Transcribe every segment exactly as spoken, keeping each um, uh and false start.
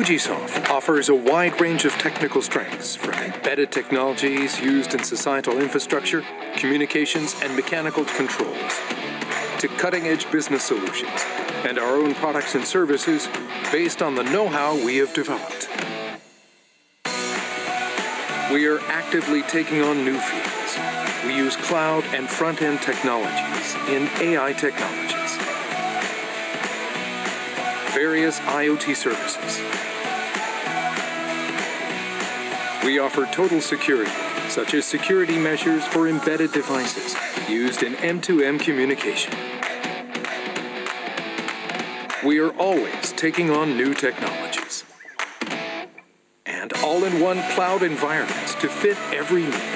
FujiSoft offers a wide range of technical strengths from embedded technologies used in societal infrastructure, communications, and mechanical controls, to cutting-edge business solutions and our own products and services based on the know-how we have developed. We are actively taking on new fields. We use cloud and front-end technologies in A I technologies, various IoT services. We offer total security, such as security measures for embedded devices used in M two M communication. We are always taking on new technologies and all-in-one cloud environments to fit every need.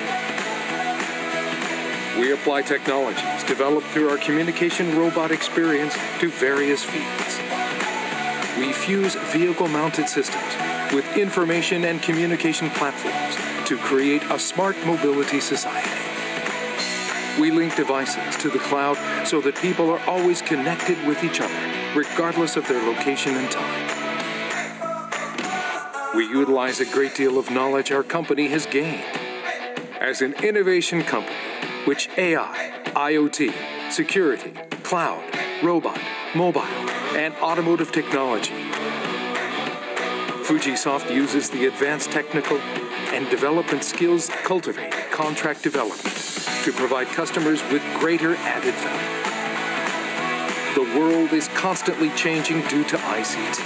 We apply technologies developed through our communication robot experience to various fields. We fuse vehicle-mounted systems with information and communication platforms to create a smart mobility society. We link devices to the cloud so that people are always connected with each other, regardless of their location and time. We utilize a great deal of knowledge our company has gained. As an innovation company, which A I, IoT, security, cloud, robot, mobile, and automotive technology. FujiSoft uses the advanced technical and development skills cultivated in contract development to provide customers with greater added value. The world is constantly changing due to I C T.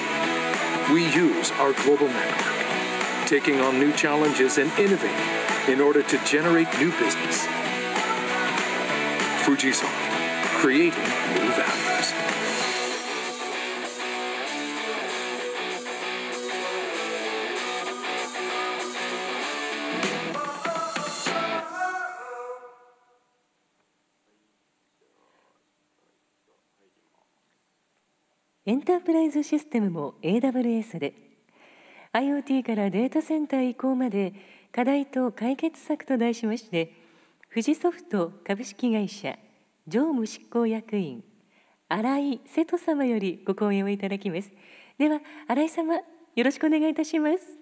We use our global network, taking on new challenges and innovating in order to generate new business. FujiSoft, creating new values.エンタープライズシステムも エーダブリューエス で IoT からデータセンター移行まで課題と解決策と題しまして、富士ソフト株式会社常務執行役員新井瀬戸様よりご講演をいただきます。では新井様、よろしくお願いいたします。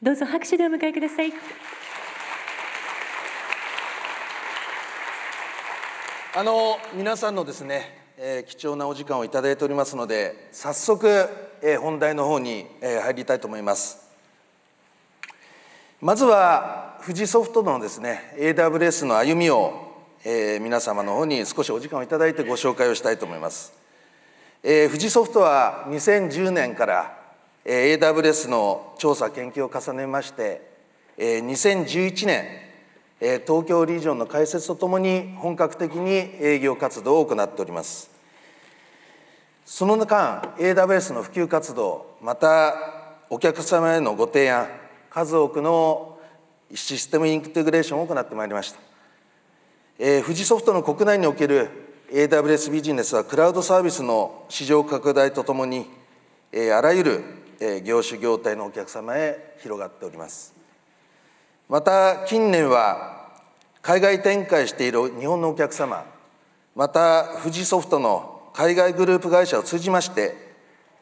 どうぞ拍手でお迎えください。あの皆さんのですね、えー、貴重なお時間をいただいておりますので、早速、えー、本題の方に、えー、入りたいと思います。まずは富士ソフトのですね エーダブリューエス の歩みを、えー、皆様の方に少しお時間をいただいてご紹介をしたいと思います。えー、富士ソフトはにせんじゅうねんから、えー、エーダブリューエス の調査研究を重ねまして、えー、にせんじゅういちねん東京リージョンの開設とともに本格的に営業活動を行っております。その間 エーダブリューエス の普及活動、またお客様へのご提案、数多くのシステムインテグレーションを行ってまいりました。えー、富士ソフトの国内における エーダブリューエス ビジネスはクラウドサービスの市場拡大とともに、えー、あらゆる、えー、業種業態のお客様へ広がっております。また近年は海外展開している日本のお客様、また富士ソフトの海外グループ会社を通じまして、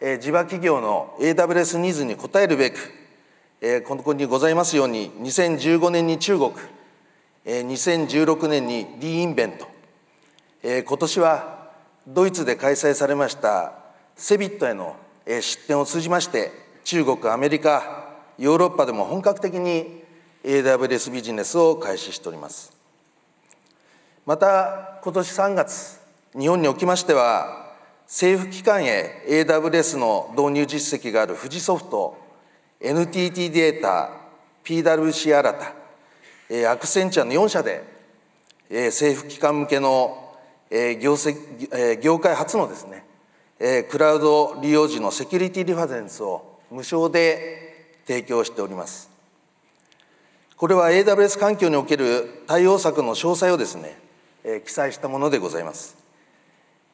えー、地場企業の エーダブリューエス ニーズに応えるべく、えー、ここにございますようににせんじゅうごねんに中国、えー、にせんじゅうろくねんに D インベント、えー、今年はドイツで開催されましたセビットへの出展を通じまして、中国、アメリカ、ヨーロッパでも本格的にエーダブリューエス ビジネスを開始しております。また今年さんがつ、日本におきましては政府機関へ エーダブリューエス の導入実績がある富士ソフト、 エヌティーティー データ、 ピーダブリューシー 新た、アクセンチャーのよんしゃで政府機関向けの 業, 業界初のですねクラウド利用時のセキュリティリファレンスを無償で提供しております。これは エーダブリューエス 環境における対応策の詳細をですね、えー、記載したものでございます。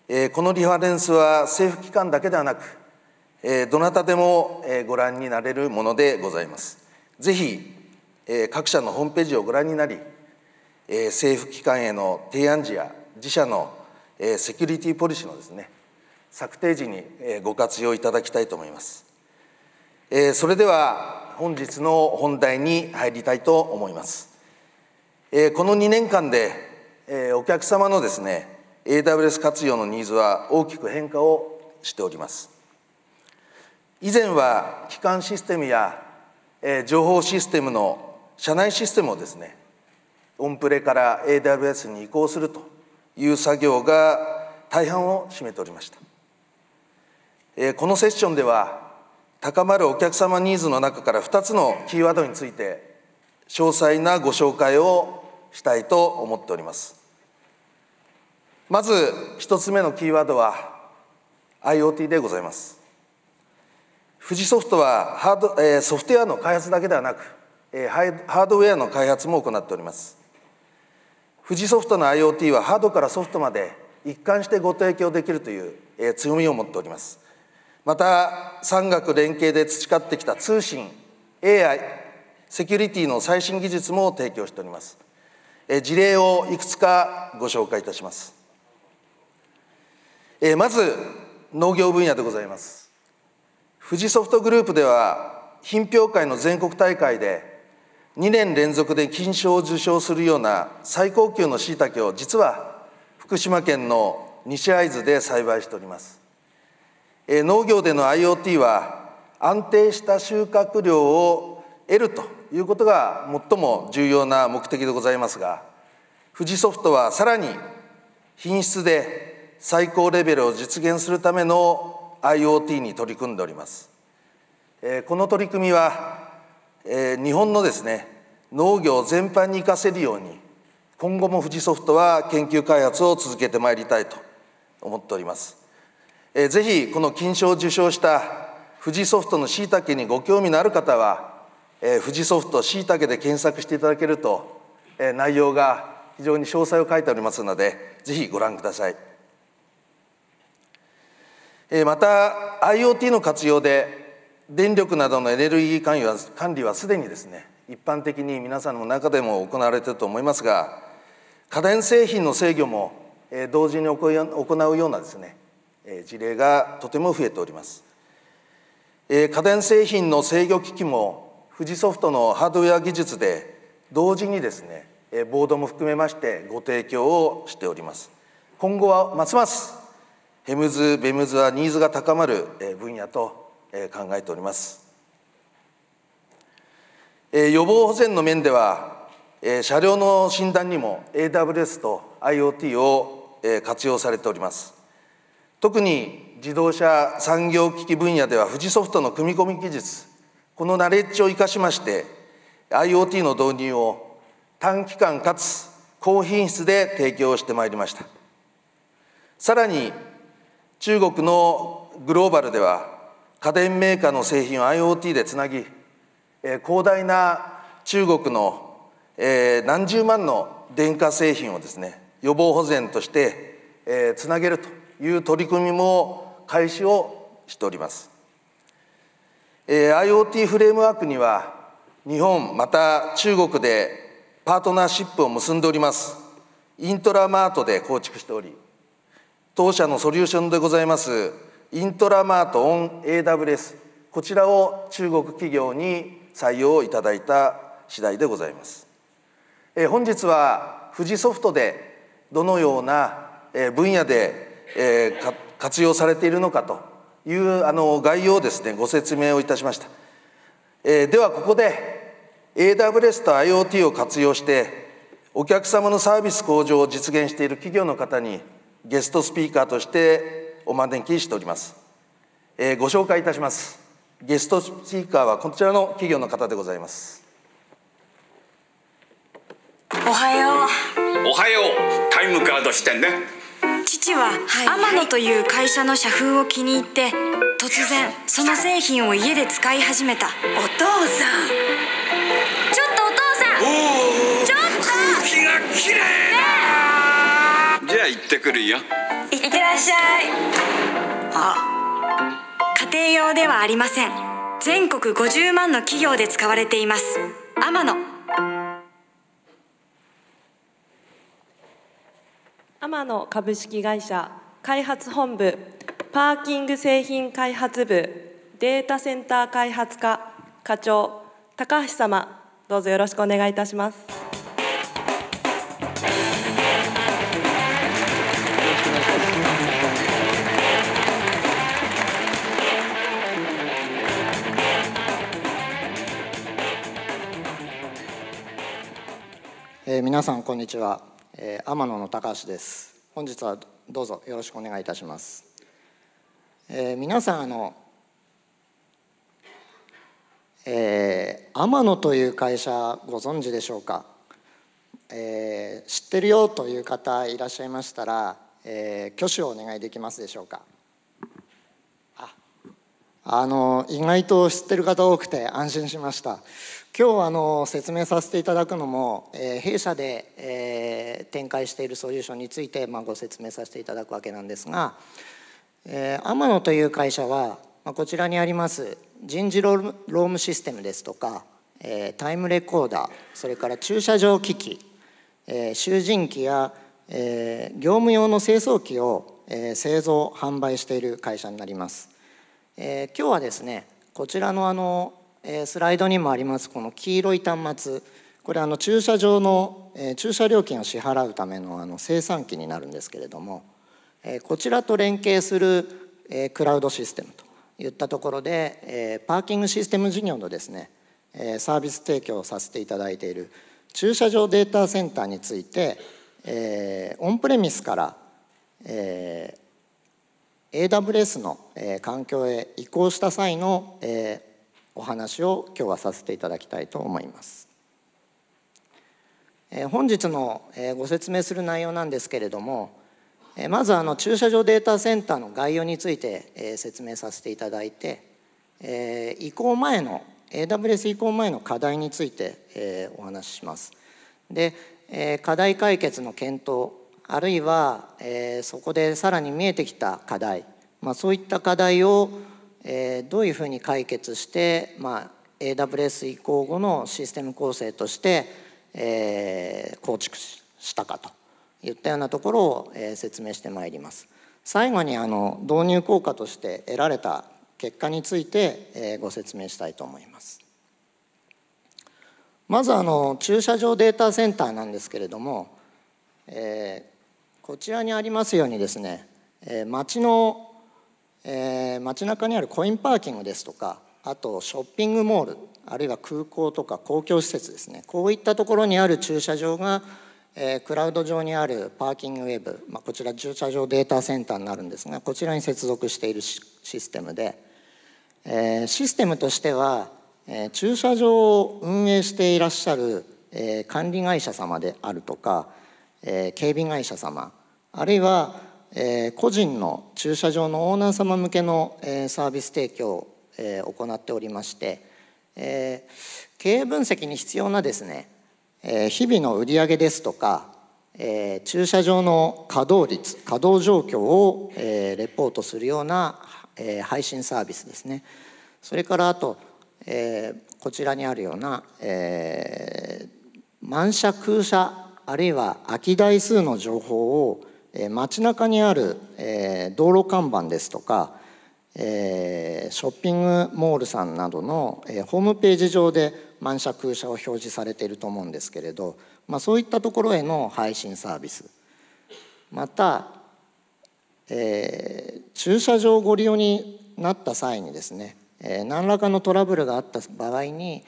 えー、このリファレンスは政府機関だけではなく、えー、どなたでもご覧になれるものでございます。ぜひ、えー、各社のホームページをご覧になり、えー、政府機関への提案時や自社の、えー、セキュリティポリシーのですね、策定時にご活用いただきたいと思います。それでは本日の本題に入りたいと思います。このにねんかんでお客様のですね、エーダブリューエス 活用のニーズは大きく変化をしております。以前は基幹システムや情報システムの社内システムをですね、オンプレから エーダブリューエス に移行するという作業が大半を占めておりました。このセッションでは、高まるお客様ニーズの中からふたつのキーワードについて、詳細なご紹介をしたいと思っております。まずひとつめのキーワードは、IoT でございます。富士ソフトはハード、ソフトウェアの開発だけではなく、ハードウェアの開発も行っております。富士ソフトの IoT はハードからソフトまで一貫してご提供できるという強みを持っております。また、産学連携で培ってきた通信、エーアイ、セキュリティの最新技術も提供しております。事例をいくつかご紹介いたします。まず、農業分野でございます。富士ソフトグループでは、品評会の全国大会で、にねん連続で金賞を受賞するような最高級のしいたけを、実は福島県の西会津で栽培しております。農業での IoT は安定した収穫量を得るということが最も重要な目的でございますが、富士ソフトはさらに品質で最高レベルを実現するための IoT に取り組んでおります。この取り組みは日本のですね、農業全般に生かせるように、今後も富士ソフトは研究開発を続けてまいりたいと思っております。ぜひこの金賞を受賞した富士ソフトのしいたけにご興味のある方は、富士ソフトしいたけで検索していただけると、内容が非常に詳細を書いておりますので、ぜひご覧ください。また IoT の活用で電力などのエネルギー管理は、管理はすでにですね、一般的に皆さんの中でも行われていると思いますが、家電製品の制御も同時に行うようなですね、事例がとても増えております。家電製品の制御機器も富士ソフトのハードウェア技術で同時にですね、ボードも含めましてご提供をしております。今後はますますヘムズ・ベムズはニーズが高まる分野と考えております。予防保全の面では、車両の診断にも エーダブリューエス と IoT を活用されております。特に自動車産業機器分野では富士ソフトの組み込み技術、このナレッジを生かしまして、IoT の導入を短期間かつ高品質で提供してまいりました。さらに中国のグローバルでは、家電メーカーの製品を IoT でつなぎ、広大な中国の何十万の電化製品をですね、予防保全としてつなげるという取り組みも開始をしております。IoT フレームワークには日本また中国でパートナーシップを結んでおりますイントラマートで構築しており、当社のソリューションでございますイントラマートオン エーダブリューエス、 こちらを中国企業に採用いただいた次第でございます。本日は富士ソフトでどのような分野でえー、活用されているのかというあの概要をですね、ご説明をいたしました。えー、ではここで エーダブリューエス と IoT を活用してお客様のサービス向上を実現している企業の方にゲストスピーカーとしてお招きしております。えー、ご紹介いたします。ゲストスピーカーはこちらの企業の方でございます。おはよう。おはよう。タイムカードしてんね。父は天野という会社の社風を気に入って突然その製品を家で使い始めた。お父さん、ちょっとお父さん、おー、ちょっと空気がきれいだ、ね、じゃあ行ってくるよ。いってらっしゃい。あ、家庭用ではありません。全国ごじゅうまんの企業で使われています。天野天野株式会社開発本部パーキング製品開発部データセンター開発課課長高橋様、どうぞよろしくお願いいたします。えー、皆さんこんにちは、えー、天野の高橋です。本日はどうぞよろしくお願いいたします。えー、皆さんあの、えー、天野という会社ご存知でしょうか。えー、知ってるよという方いらっしゃいましたら、えー、挙手をお願いできますでしょうか。あ、あの意外と知ってる方多くて安心しました。今日あの説明させていただくのも、えー、弊社で、えー、展開しているソリューションについて、まあ、ご説明させていただくわけなんですが、えー、天野という会社は、まあ、こちらにあります人事労務システムですとか、えー、タイムレコーダー、それから駐車場機器、えー、集塵機や、えー、業務用の清掃機を、えー、製造販売している会社になります。えー、今日はですね、こちらのあのスライドにもありますこの黄色い端末、これあの駐車場の駐車料金を支払うためのあの精算機になるんですけれども、こちらと連携するクラウドシステムといったところで、パーキングシステム事業のですねサービス提供をさせていただいている駐車場データセンターについて、オンプレミスからエーダブリューエスの環境へ移行した際のお話を今日はさせていただきたいと思います。本日のご説明する内容なんですけれども、まずあの駐車場データセンターの概要について説明させていただいて、移行前の エーダブリューエス 移行前の課題についてお話しします。で、課題解決の検討、あるいはそこでさらに見えてきた課題、まあ、そういった課題をどういうふうに解決して、まあ、エーダブリューエス 移行後のシステム構成として、えー、構築したかといったようなところを、えー、説明してまいります。最後にあの導入効果として得られた結果について、えー、ご説明したいと思います。まずあの駐車場データセンターなんですけれども、えー、こちらにありますようにですね、えー、街のえー、街中にあるコインパーキングですとか、あとショッピングモール、あるいは空港とか公共施設ですね、こういったところにある駐車場が、えー、クラウド上にあるパーキングウェブ、まあ、こちら駐車場データセンターになるんですが、こちらに接続しているシステムで、えー、システムとしては、えー、駐車場を運営していらっしゃる、えー、管理会社様であるとか、えー、警備会社様、あるいはえー、個人の駐車場のオーナー様向けの、えー、サービス提供を、えー、行っておりまして、えー、経営分析に必要なですね、えー、日々の売り上げですとか、えー、駐車場の稼働率、稼働状況を、えー、レポートするような、えー、配信サービスですね。それからあと、えー、こちらにあるような、えー、満車空車、あるいは空き台数の情報を街中にある道路看板ですとか、ショッピングモールさんなどのホームページ上で満車空車を表示されていると思うんですけれど、まあ、そういったところへの配信サービス、また、えー、駐車場をご利用になった際にですね、何らかのトラブルがあった場合に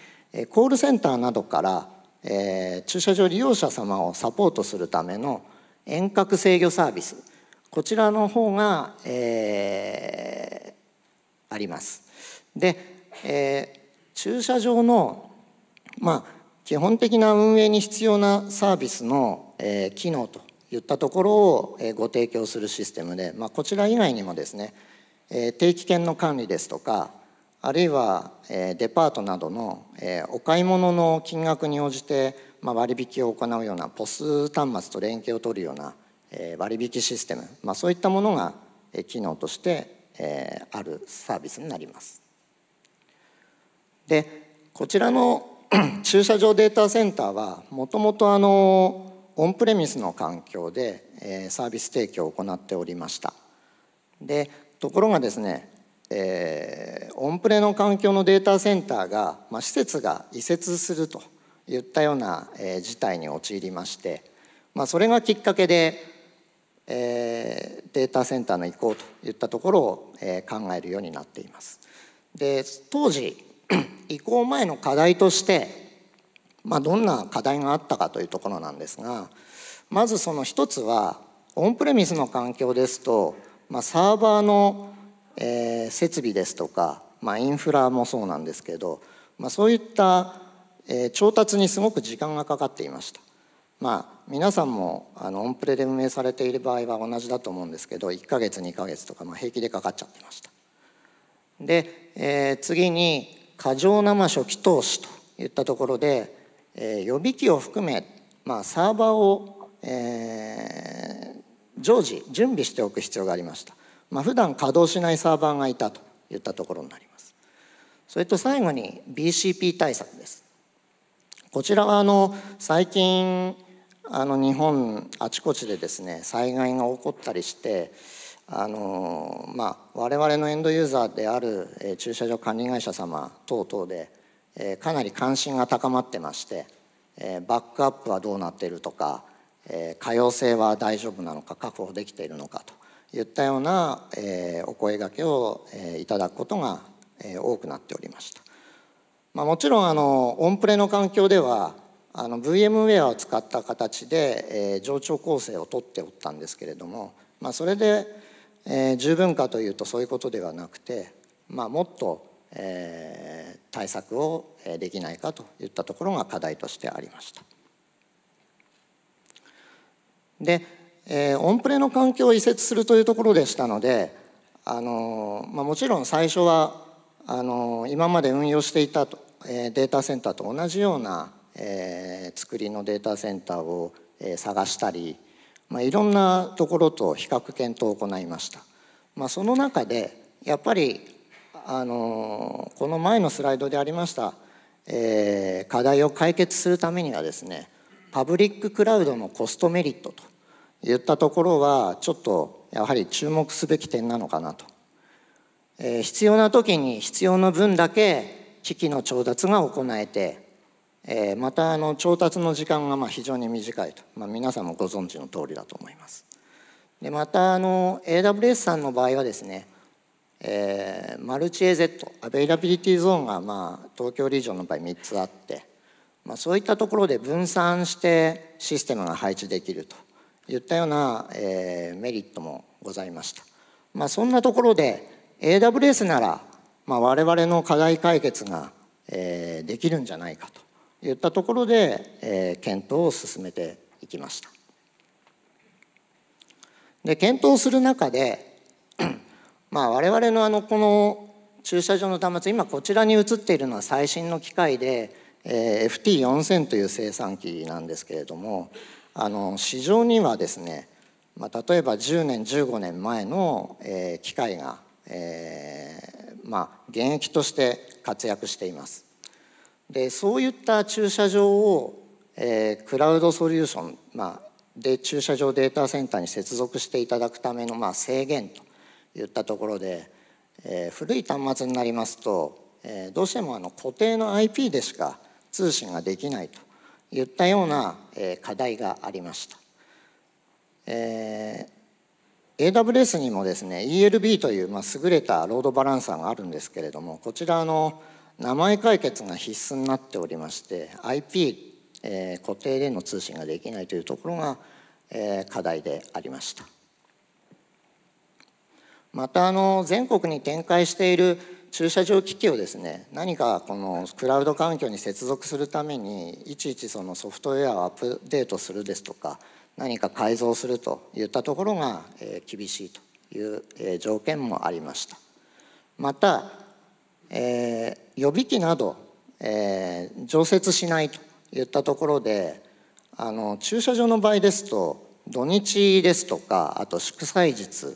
コールセンターなどから、えー、駐車場利用者様をサポートするための遠隔制御サービス、こちらの方が、えー、あります。で、えー、駐車場の、まあ、基本的な運営に必要なサービスの、えー、機能といったところを、えー、ご提供するシステムで、まあ、こちら以外にもですね、えー、定期券の管理ですとか、あるいは、えー、デパートなどの、えー、お買い物の金額に応じて、まあ、割引を行うようなポス端末と連携を取るような割引システム、まあ、そういったものが機能としてあるサービスになります。で、こちらの駐車場データセンターはもともとあのオンプレミスの環境でサービス提供を行っておりました。で、ところがですね、えー、オンプレの環境のデータセンターが、まあ、施設が移設するといったような、えー、事態に陥りまして、まあ、それがきっかけで、えー、データセンターの移行といったところを、えー、考えるようになっています。で当時移行前の課題として、まあ、どんな課題があったかというところなんですが、まずその一つはオンプレミスの環境ですと、まあ、サーバーの、えー、設備ですとか、まあ、インフラもそうなんですけど、まあ、そういった、えー、調達にすごく時間がかかっていました。まあ、皆さんもあのオンプレで運営されている場合は同じだと思うんですけど、いっかげつにかげつとか、まあ、平気でかかっちゃってました。で、えー、次に過剰な初期投資といったところで、えー、予備機を含め、まあ、サーバーを、えー、常時準備しておく必要がありました。まあ、普段稼働しないサーバーがいたといったところになります。それと最後に ビーシーピー 対策です。こちらはあの最近あの日本あちこちでですね災害が起こったりして。あのまあ、我々のエンドユーザーである、えー、駐車場管理会社様等々で、えー、かなり関心が高まってまして、えー、バックアップはどうなっているとか、えー、可用性は大丈夫なのか確保できているのかといったような、えー、お声がけを、えー、いただくことが、えー、多くなっておりました。まあ、もちろんあのオンプレの環境ではあの VMware を使った形で、えー、上長構成をとっておったんですけれども、まあ、それでえー、十分かというとそういうことではなくて、まあ、もっと、えー、対策をできないかといったところが課題としてありました。で、えー、オンプレの環境を移設するというところでしたので、あのーまあ、もちろん最初はあのー、今まで運用していたと、えー、データセンターと同じような、えー、作りのデータセンターを、えー、探したり、まあ、いろんなところと比較検討を行いました。まあ、その中でやっぱりあのこの前のスライドでありました、えー、課題を解決するためにはですねパブリッククラウドのコストメリットといったところはちょっとやはり注目すべき点なのかなと、えー、必要な時に必要な分だけ機器の調達が行えて、えー、またあの調達の時間がまあ非常に短いと、まあ、皆さんもご存知の通りだと思います。でまたあの エーダブリューエス さんの場合はですね、えー、マルチ エーゼット アベイラビリティゾーンがまあ東京リージョンの場合みっつあって、まあ、そういったところで分散してシステムが配置できるといったような、えー、メリットもございました。まあ、そんなところで エーダブリューエス なら、まあ、我々の課題解決が、えー、できるんじゃないかといったところで、えー、検討を進めていきました。で検討する中で、まあ、我々のあのこの駐車場の端末今こちらに映っているのは最新の機械で、えー、エフティーよんせん という生産機なんですけれども、あの市場にはですね、まあ、例えばじゅうねんじゅうごねんまえの、えー、機械が、えーまあ、現役として活躍しています。でそういった駐車場を、えー、クラウドソリューション、まあ、で駐車場データセンターに接続していただくための、まあ、制限といったところで、えー、古い端末になりますと、えー、どうしてもあの固定の アイピー でしか通信ができないといったような、えー、課題がありました。えー、エーダブリューエス にもですね イーエルビー という、まあ、優れたロードバランサーがあるんですけれども、こちらの名前解決が必須になっておりまして アイピー、えー、固定での通信ができないというところが、えー、課題でありました。またあの全国に展開している駐車場機器をですね、何かこのクラウド環境に接続するためにいちいちそのソフトウェアをアップデートするですとか、何か改造するといったところが、えー、厳しいという、えー、条件もありました。またえー、予備機など、えー、常設しないといったところで、あの駐車場の場合ですと土日ですとか、あと祝祭日、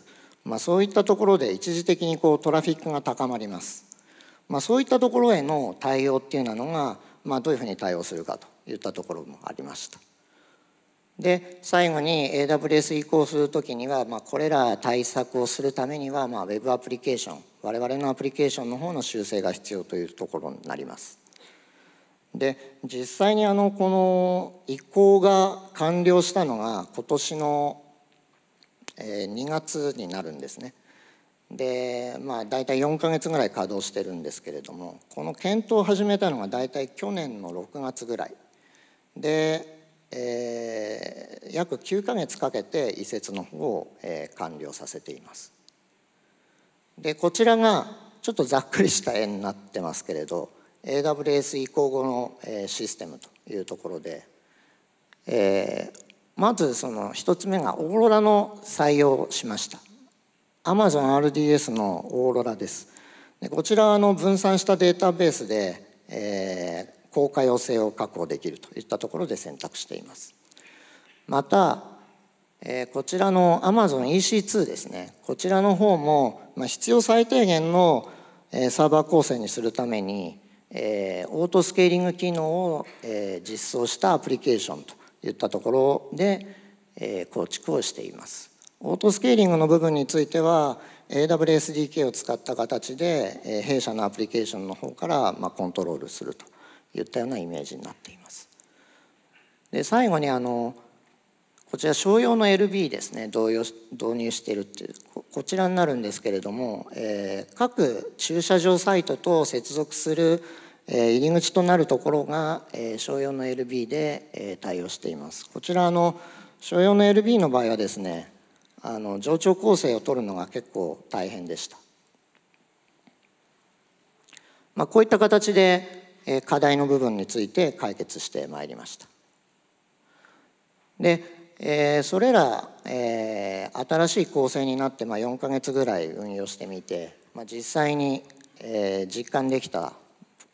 まあ、そういったところで一時的にこうトラフィックが高まります、まあ、そういったところへの対応っていうのが、まあ、どういうふうに対応するかといったところもありました。で最後に エーダブリューエス 移行するときには、まあ、これら対策をするためには、まあ、Web アプリケーション、我々のアプリケーションの方の修正が必要というところになります。で実際にあのこの移行が完了したのが今年のにがつになるんですね。でまあ大体よんかげつぐらい稼働してるんですけれども、この検討を始めたのが大体去年のろくがつぐらいで、えー、約きゅうかげつかけて移設の方を、えー、完了させています。でこちらがちょっとざっくりした絵になってますけれど、 エーダブリューエス 移行後の、えー、システムというところで、えー、まずそのひとつめがオーロラの採用をしました。Amazon アールディーエス のオーロラです。でこちらはあの分散したデータベースで、えー、高可用性を確保できるといったところで選択しています。また、えー、こちらの Amazon イーシーツー ですね。こちらの方も、まあ、必要最低限の、えー、サーバー構成にするために、えー、オートスケーリング機能を、えー、実装したアプリケーションといったところで、えー、構築をしています。オートスケーリングの部分については エーダブリューエス エスディーケー を使った形で弊社のアプリケーションの方からコントロールするといったようなイメージになっています。で最後にあのこちら商用の エルビー ですね、導入しているっていうこちらになるんですけれども、えー、各駐車場サイトと接続する入り口となるところが商用の エルビー で対応しています。こちらの商用の エルビー の場合はですね、あの冗長構成を取るのが結構大変でした。まあ、こういった形で課題の部分について解決してまいりました。でそれら新しい構成になってよんかげつぐらい運用してみて、実際に実感できた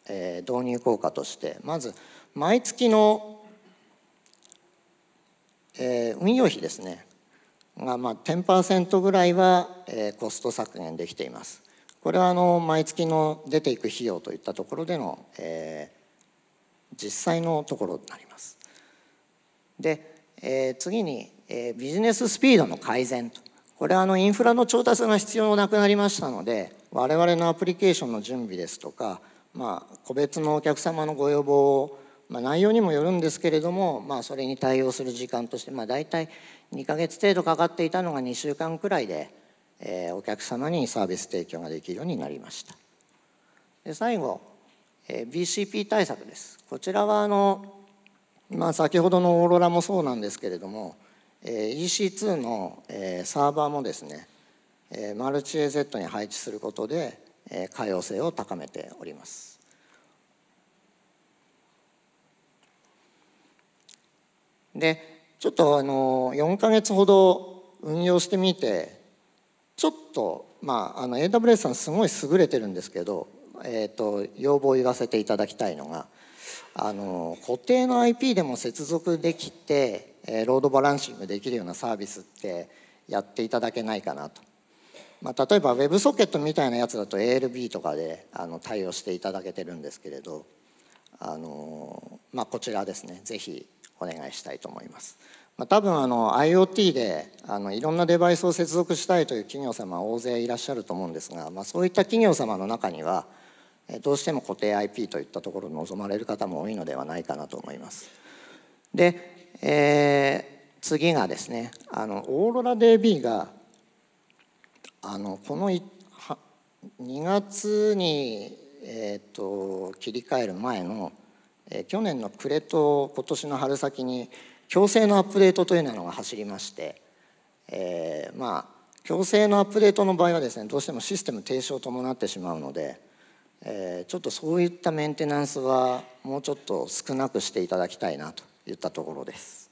導入効果として、まず毎月の運用費ですねが じゅっパーセント ぐらいはコスト削減できています。これはあの毎月の出ていく費用といったところでの、えー、実際のところになります。で、えー、次に、えー、ビジネススピードの改善と、これはあのインフラの調達が必要なくなりましたので、我々のアプリケーションの準備ですとか、まあ、個別のお客様のご要望を、まあ、内容にもよるんですけれども、まあ、それに対応する時間として、まあ、大体にかげつ程度かかっていたのがにしゅうかんくらいで、えー、お客様にサービス提供ができるようになりました。で最後、えー、ビーシーピー 対策です。こちらはあの、まあ、先ほどのオーロラもそうなんですけれども、えー、イーシーツー の、えー、サーバーもですね、えー、マルチ エーゼット に配置することで可用性を高めております。で、ちょっとあのよんかげつほど運用してみて、ちょっとまああの エーダブリューエス さんすごい優れてるんですけど、えーと要望を言わせていただきたいのが、あの固定の アイピー でも接続できてロードバランシングできるようなサービスってやっていただけないかなと。まあ、例えば WebSocket みたいなやつだと エーエルビー とかであの対応していただけてるんですけれど、あの、まあ、こちらですね、ぜひお願いしたいと思います。まあ、多分あの IoT であのいろんなデバイスを接続したいという企業様は大勢いらっしゃると思うんですが、まあ、そういった企業様の中にはどうしても固定 アイピー といったところを望まれる方も多いのではないかなと思います。で、えー、次がですね、あのオーロラ ディービー があのこのにがつに、えー、と切り替える前の、えー、去年の暮れと今年の春先に強制のアップデートというのが走りまして、えー、まあ強制のアップデートの場合はですね、どうしてもシステム停止を伴ってしまうので、えー、ちょっとそういったメンテナンスはもうちょっと少なくしていただきたいなといったところです。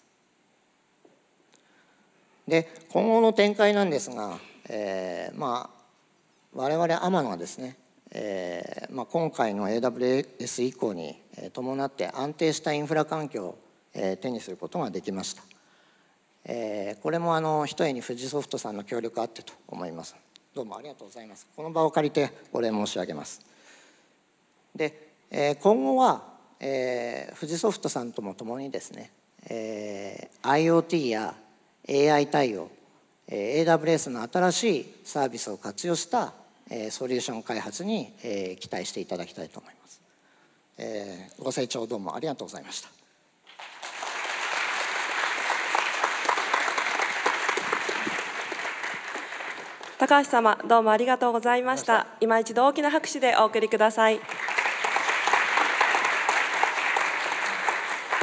で今後の展開なんですが、えー、まあ我々アマノはですね、えーまあ、今回の エーダブリューエス 以降に伴って安定したインフラ環境を、えー、手にすることができました。えー、これもあのひとえにFujiSoftさんの協力あってと思います。どうもありがとうございます。この場を借りてお礼申し上げます。で、えー、今後は、えー、FujiSoftさんともともにですね、えー、IoT や エーアイ 対応、えー、エーダブリューエス の新しいサービスを活用した、えー、ソリューション開発に、えー、期待していただきたいと思います、えー、ご清聴どうもありがとうございました。高橋様、どうもありがとうございました。今一度大きな拍手でお送りください。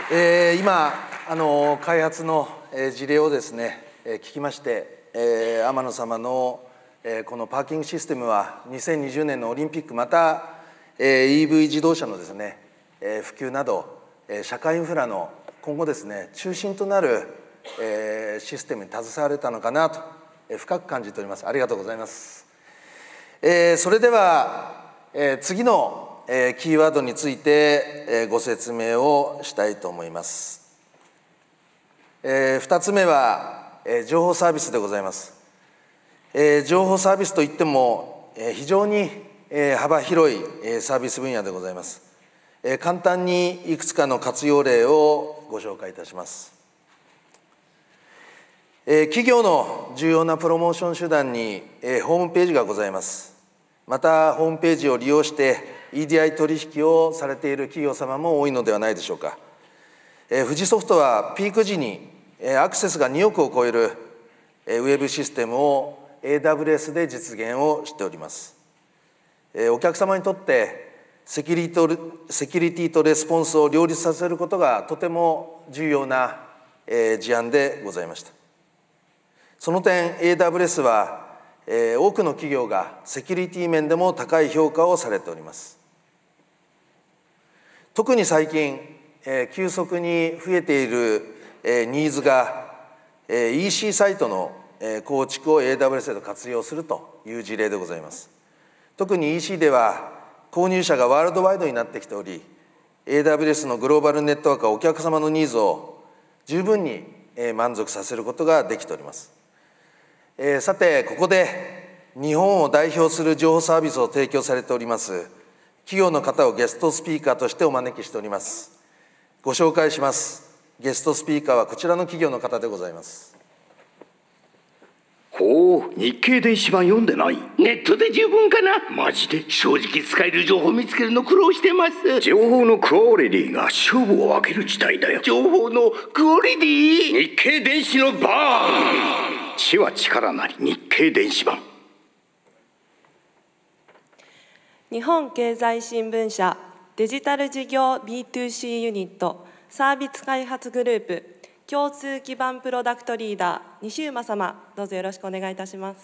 えー、今あの開発の事例をですね聞きまして、えー、天野様の、えー、このパーキングシステムはにせんにじゅうねんのオリンピック、また、えー、イーブイ 自動車のですね、えー、普及など、えー、社会インフラの今後ですね中心となる、えー、システムに携われたのかなと。深く感じております。ありがとうございます。えー、それでは、えー、次の、えー、キーワードについて、えー、ご説明をしたいと思います。えー、ふたつめは、えー、情報サービスでございます。えー、情報サービスといっても、えー、非常に、えー、幅広い、えー、サービス分野でございます。えー、簡単にいくつかの活用例をご紹介いたします。企業の重要なプロモーション手段にホームページがございます。またホームページを利用して イーディーアイ 取引をされている企業様も多いのではないでしょうか。富士ソフトはピーク時にアクセスがにおくを超えるウェブシステムを エーダブリューエス で実現をしております。お客様にとってセキュリティとレスポンスを両立させることがとても重要な事案でございました。その点 エーダブリューエス は、えー、多くの企業がセキュリティ面でも高い評価をされております。特に最近、えー、急速に増えている、えー、ニーズが、えー、イーシー サイトの、えー、構築を エーダブリューエス で活用するという事例でございます。特に イーシー では購入者がワールドワイドになってきており、 エーダブリューエス のグローバルネットワークはお客様のニーズを十分に、えー、満足させることができております。えー、さてここで日本を代表する情報サービスを提供されております企業の方をゲストスピーカーとしてお招きしております。ご紹介します。ゲストスピーカーはこちらの企業の方でございます。ほう、日経電子版読んでない。ネットで十分かな。マジで正直使える情報見つけるの苦労してます。情報のクオリティが勝負を分ける時代だよ。情報のクオリティ、日経電子のバーン、知は力なり、日経電子版。日本経済新聞社デジタル事業 ビーツーシー ユニットサービス開発グループ共通基盤プロダクトリーダー西馬様、どうぞよろしくお願いいたします。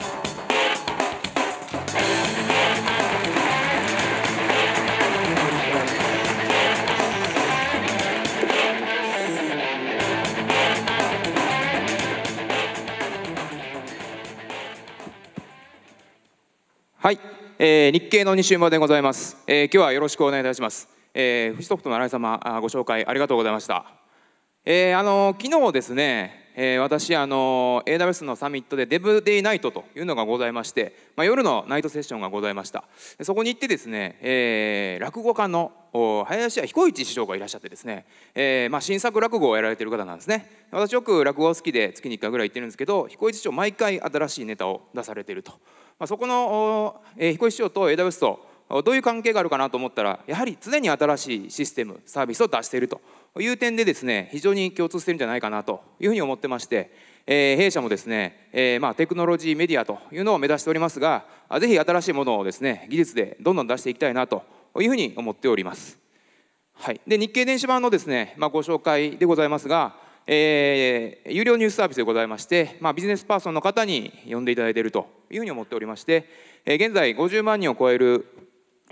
はい、えー、日経の西馬でございます、えー、今日はよろしくお願いいたします、えー、富士ソフトの新井様、あご紹介ありがとうございました、えー、あのー、昨日ですね、えー、私、あのー、エーダブリューエス のサミットでデブデイナイトというのがございまして、まあ、夜のナイトセッションがございました。そこに行ってですね、えー、落語家の林家彦一師匠がいらっしゃってですね、えーまあ、新作落語をやられている方なんですね。私よく落語が好きで月にいっかいぐらい行ってるんですけど、彦一師匠毎回新しいネタを出されていると。まあ、そこの、えー、彦一師匠と エーダブリューエス とどういう関係があるかなと思ったら、やはり常に新しいシステムサービスを出しているという点でですね、非常に共通しているんじゃないかなというふうに思ってまして、えー、弊社もですね、えーまあ、テクノロジーメディアというのを目指しておりますが、ぜひ新しいものをですね技術でどんどん出していきたいなというふうに思っております、はい、で日経電子版のですね、まあ、ご紹介でございますが、えー、有料ニュースサービスでございまして、まあ、ビジネスパーソンの方に呼んでいただいているというふうに思っておりまして、えー、現在ごじゅうまんにんを超える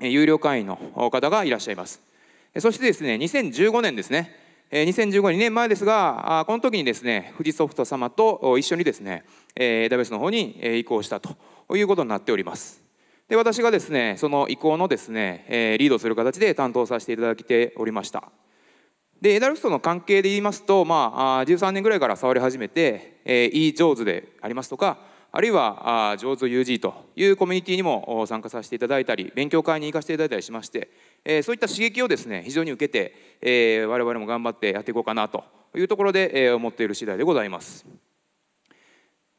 有料会員の方がいらっしゃいます。そしてですねにせんじゅうごねんですね、えー、にせんじゅうごねんにねんまえですが、この時にですね富士ソフト様と一緒にですね エーダブリューエス の方に移行したということになっております。で私がですねその移行のですねリードする形で担当させていただいておりました。で エーダブリューエス との関係で言いますと、まあ、じゅうさんねんぐらいから触り始めて イージョーズ でありますとかあるいは ジャウズユージー というコミュニティにも参加させていただいたり、勉強会に行かせていただいたりしまして、えー、そういった刺激をですね非常に受けて、えー、我々も頑張ってやっていこうかなというところで、えー、思っている次第でございます。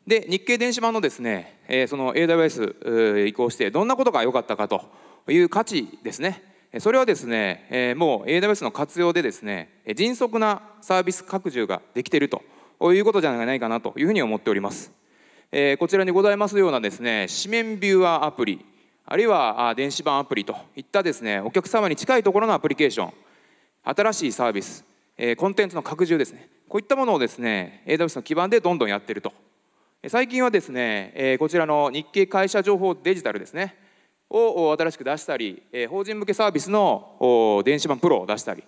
で、日経電子版のですね、えー、その エーダブリューエス 移行してどんなことが良かったかという価値ですね。それはですね、えー、もう エーダブリューエス の活用でですね迅速なサービス拡充ができているということじゃないかなというふうに思っております。えー、こちらにございますようなですね紙面ビューアーアプリ、あるいは電子版アプリといったですねお客様に近いところのアプリケーション、新しいサービス、えー、コンテンツの拡充ですね、こういったものをですね エーダブリューエス の基盤でどんどんやっていると。最近はですね、えー、こちらの日経会社情報デジタルですねを新しく出したり、えー、法人向けサービスの電子版プロを出したり、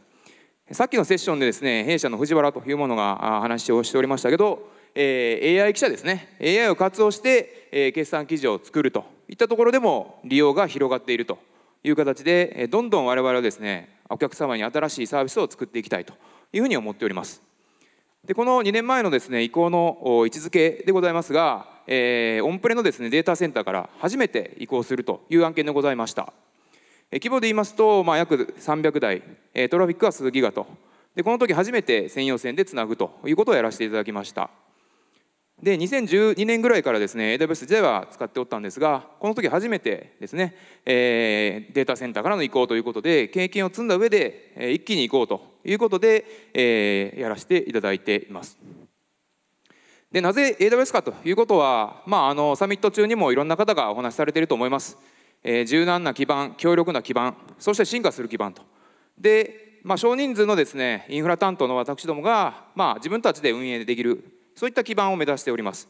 さっきのセッションでですね弊社の藤原というものが話をしておりましたけど、えー、エーアイ 記者ですね エーアイ を活用して、えー、決算記事を作るといったところでも利用が広がっているという形で、どんどん我々はですねお客様に新しいサービスを作っていきたいというふうに思っております。で、このにねんまえのですね移行の位置づけでございますが、えー、オンプレのですねデータセンターから初めて移行するという案件でございました。えー、規模で言いますと、まあ、約さんびゃくだい、えー、トラフィックは数ギガと。で、この時初めて専用線でつなぐということをやらせていただきました。で、にせんじゅうにねんぐらいからですね エーダブリューエス 自体は使っておったんですが、この時初めてですね、えー、データセンターからの移行ということで経験を積んだ上で、えー、一気に移行ということで、えー、やらせていただいています。で、なぜ エーダブリューエス かということは、まあ、あのサミット中にもいろんな方がお話しされていると思います。えー、柔軟な基盤、強力な基盤、そして進化する基盤と。で、まあ、少人数のですねインフラ担当の私どもが、まあ、自分たちで運営できる、そういった基盤を目指しております。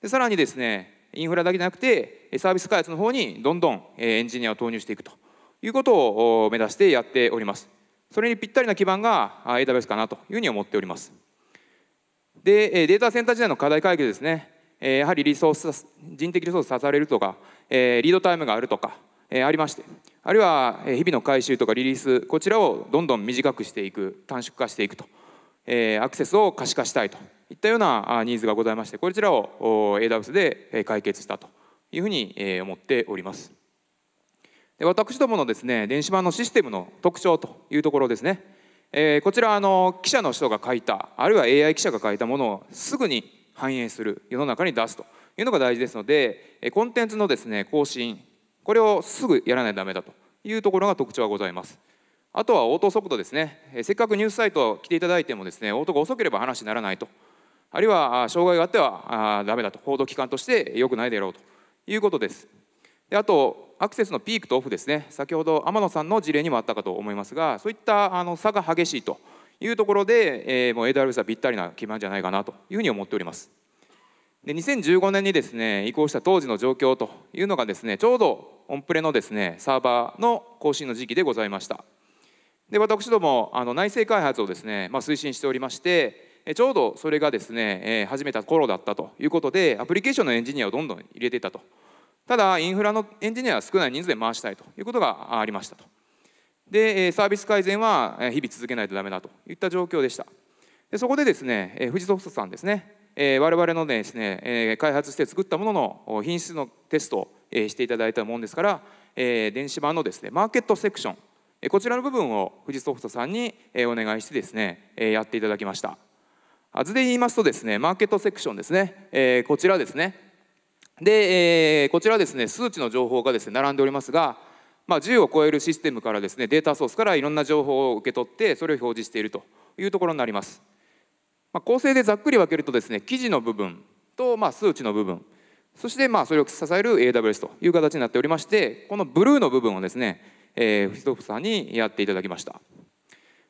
で、さらにですねインフラだけじゃなくてサービス開発の方にどんどんエンジニアを投入していくということを目指してやっております。それにぴったりな基盤が エーダブリューエス かなというふうに思っております。で、データセンター時代の課題解決ですね、やはりリソース、人的リソースを割かれるとか、リードタイムがあるとかありまして、あるいは日々の回収とかリリース、こちらをどんどん短くしていく、短縮化していくと、アクセスを可視化したいといったようなニーズがございまして、こちらを エーダブリューエス で解決したというふうに思っております。で、私どものですね電子版のシステムの特徴というところですね、えー、こちらあの記者の人が書いた、あるいは エーアイ 記者が書いたものをすぐに反映する、世の中に出すというのが大事ですので、コンテンツのですね更新、これをすぐやらないとダメだというところが特徴がございます。あとは応答速度ですね、せっかくニュースサイト来ていただいてもですね応答が遅ければ話にならないと、あるいは障害があってはダメだと、報道機関として良くないであろうということです。で、あとアクセスのピークとオフですね、先ほど天野さんの事例にもあったかと思いますが、そういったあの差が激しいというところで、えー、もう エーダブリューエス はぴったりな基盤じゃないかなというふうに思っております。で、にせんじゅうごねんにですね移行した当時の状況というのがですねちょうどオンプレのですねサーバーの更新の時期でございました。で、私どもあの内製開発をですね、まあ、推進しておりまして、ちょうどそれがですね始めた頃だったということで、アプリケーションのエンジニアをどんどん入れていたと。ただインフラのエンジニアは少ない人数で回したいということがありましたと。で、サービス改善は日々続けないとダメだといった状況でした。で、そこでですねFujiSoftさんですね、我々のですね開発して作ったものの品質のテストをしていただいたものですから、電子版のですねマーケットセクション、こちらの部分をFujiSoftさんにお願いしてですねやっていただきました。図で言いますとですね、マーケットセクションですね、えー、こちらですね。で、えー、こちらですね、数値の情報がですね、並んでおりますが、まあ、じゅうを超えるシステムからですね、データソースからいろんな情報を受け取って、それを表示しているというところになります。まあ、構成でざっくり分けるとですね、記事の部分と、まあ、数値の部分、そしてまあそれを支える エーダブリューエス という形になっておりまして、このブルーの部分をですね、えー、フジトフさんにやっていただきました。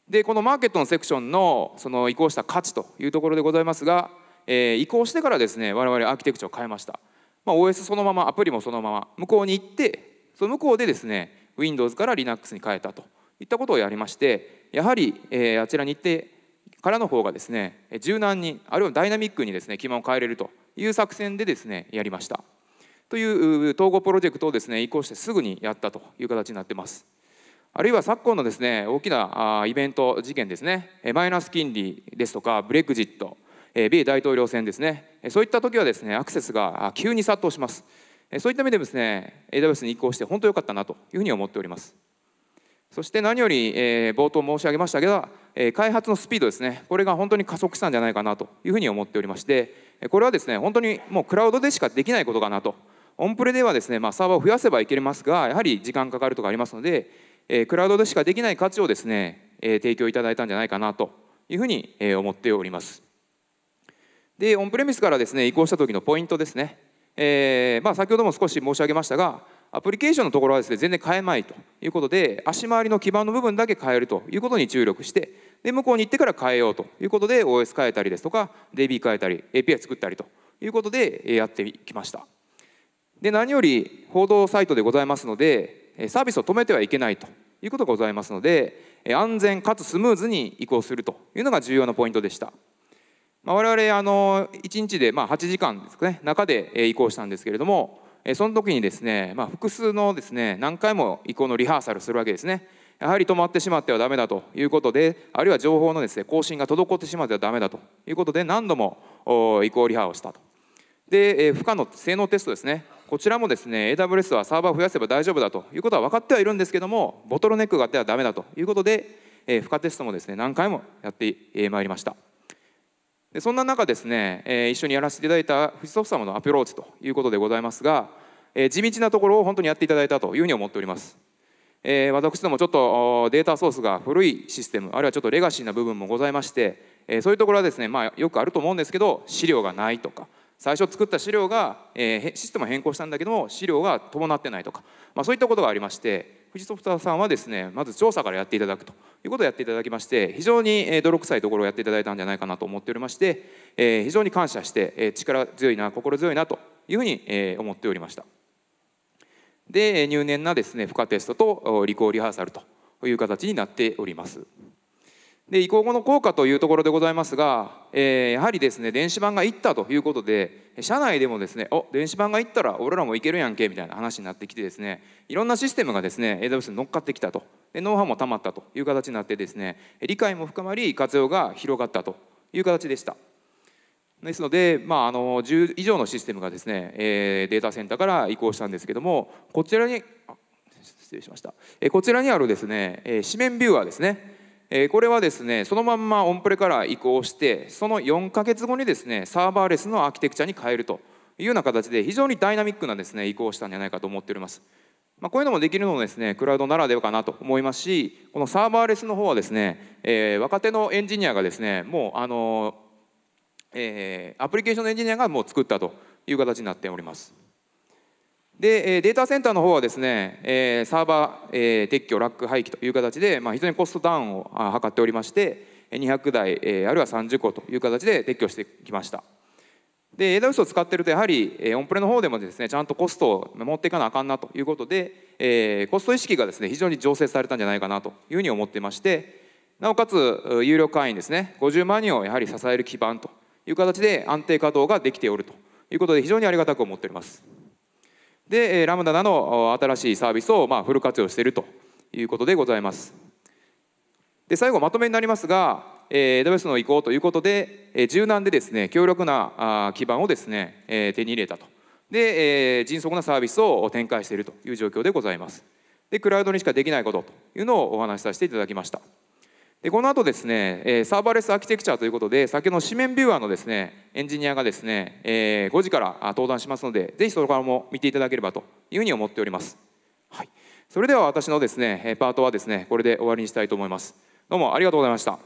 で、このマーケットのセクション の, その移行した価値というところでございますが、えー、移行してからですね我々アーキテクチャを変えました。まあ、オーエス そのまま、アプリもそのまま向こうに行って、その向こうでですね ウィンドウズ から リナックス に変えたといったことをやりまして、やはり、えー、あちらに行ってからの方がですね柔軟に、あるいはダイナミックにですね基盤を変えれるという作戦でですねやりましたという統合プロジェクトをですね移行してすぐにやったという形になってます。あるいは昨今のですね大きなイベント事件ですね、マイナス金利ですとかブレグジット、米大統領選ですね、そういった時はですねアクセスが急に殺到します。そういった意味でですね エーダブリューエス に移行して本当良かったなというふうに思っております。そして何より冒頭申し上げましたが開発のスピードですね、これが本当に加速したんじゃないかなというふうに思っておりまして、これはですね本当にもうクラウドでしかできないことかなと。オンプレではですね、まあ、サーバーを増やせばいけますがやはり時間かかるとかありますのでクラウドでしかできない価値をですね提供いただいたんじゃないかなというふうに思っております。でオンプレミスからですね移行した時のポイントですね、えーまあ、先ほども少し申し上げましたがアプリケーションのところはですね全然変えないということで足回りの基盤の部分だけ変えるということに注力して、で向こうに行ってから変えようということで オーエス 変えたりですとか ディービー 変えたり エーピーアイ 作ったりということでやってきました。で何より報道サイトでございますのでサービスを止めてはいけないということがございますので安全かつスムーズに移行するというのが重要なポイントでした。まあ、我々あのいちにちでまあはちじかんですかね中で移行したんですけれども、その時にですね、まあ、複数のですね何回も移行のリハーサルするわけですね。やはり止まってしまってはダメだということで、あるいは情報のですね更新が滞ってしまってはダメだということで何度も移行リハをしたと。で負荷の性能テストですね、こちらもですね エーダブリューエス はサーバーを増やせば大丈夫だということは分かってはいるんですけども、ボトルネックがあってはダメだということで負荷テストもですね何回もやってまいりました。でそんな中ですね一緒にやらせていただいたFujiSoft様のアプローチということでございますが、地道なところを本当にやっていただいたというふうに思っております。私どもちょっとデータソースが古いシステム、あるいはちょっとレガシーな部分もございまして、そういうところはですね、まあ、よくあると思うんですけど、資料がないとか最初作った資料がシステムを変更したんだけども資料が伴ってないとか、まあ、そういったことがありまして、FujiSoftさんはですねまず調査からやっていただくということをやっていただきまして、非常に泥臭いところをやっていただいたんじゃないかなと思っておりまして、非常に感謝して力強いな心強いなというふうに思っておりました。で入念なですね負荷テストと移行リハーサルという形になっております。で移行後の効果というところでございますが、えー、やはりですね電子版がいったということで社内でもですねお電子版がいったら俺らもいけるやんけみたいな話になってきてですね、いろんなシステムがですね エーダブリューエス に乗っかってきたと。でノウハウもたまったという形になってですね理解も深まり活用が広がったという形でした。ですので、まあ、あのじゅう以上のシステムがですね、えー、データセンターから移行したんですけども、こちらにあ失礼しました、えー、こちらにあるですね、えー、紙面ビューアーですね、これはですねそのまんまオンプレから移行してそのよんかげつごにですねサーバーレスのアーキテクチャに変えるというような形で非常にダイナミックなですね移行をしたんじゃないかと思っております。まあ、こういうのもできるのもですねクラウドならではかなと思いますし、このサーバーレスの方はですね、えー、若手のエンジニアがですねもうあの、えー、アプリケーションのエンジニアがもう作ったという形になっております。でデータセンターの方はですねサーバー撤去ラック廃棄という形で、まあ、非常にコストダウンを図っておりまして、にひゃくだいあるいはさんじゅっこという形で撤去してきました。で エーダブリューエス を使ってるとやはりオンプレの方でもですねちゃんとコストを持っていかなあかんなということでコスト意識がですね非常に醸成されたんじゃないかなというふうに思ってまして、なおかつ有料会員ですねごじゅうまんにんをやはり支える基盤という形で安定稼働ができておるということで非常にありがたく思っております。でラムダなど新しいサービスをまあフル活用しているということでございます。で最後まとめになりますが、 エーダブリューエス の移行ということで柔軟でですね強力な基盤をですね手に入れたと。で迅速なサービスを展開しているという状況でございます。でクラウドにしかできないことというのをお話しさせていただきました。でこの後ですねサーバーレスアーキテクチャということで先ほどの紙面ビューアーのですねエンジニアがですねごじから登壇しますので、ぜひそれからも見ていただければというふうに思っております。はい、それでは私のですねパートはですねこれで終わりにしたいと思います。どうもありがとうございました。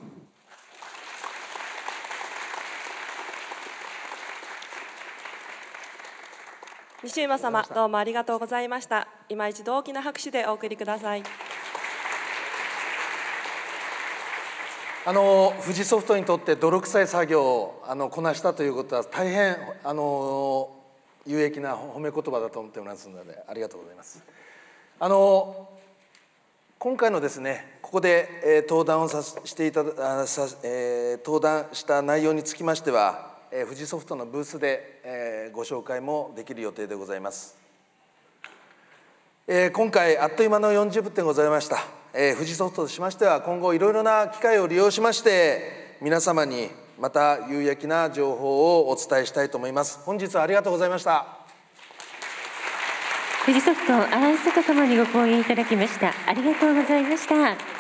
西馬様どうもありがとうございました。今一度大きな拍手でお送りください。あの富士ソフトにとって泥臭い作業をあのこなしたということは大変あの有益な褒め言葉だと思っておりますのでありがとうございます。あの今回のですねここで、えー、登壇をさしていたださ、えー、登壇した内容につきましては、えー、富士ソフトのブースで、えー、ご紹介もできる予定でございます。えー、今回あっという間のよんじゅっぷんでございました。えー、富士ソフトとしましては今後いろいろな機会を利用しまして皆様にまた有益な情報をお伝えしたいと思います。本日はありがとうございました。フジソフトアナウンスとともにご講演いただきました。ありがとうございました。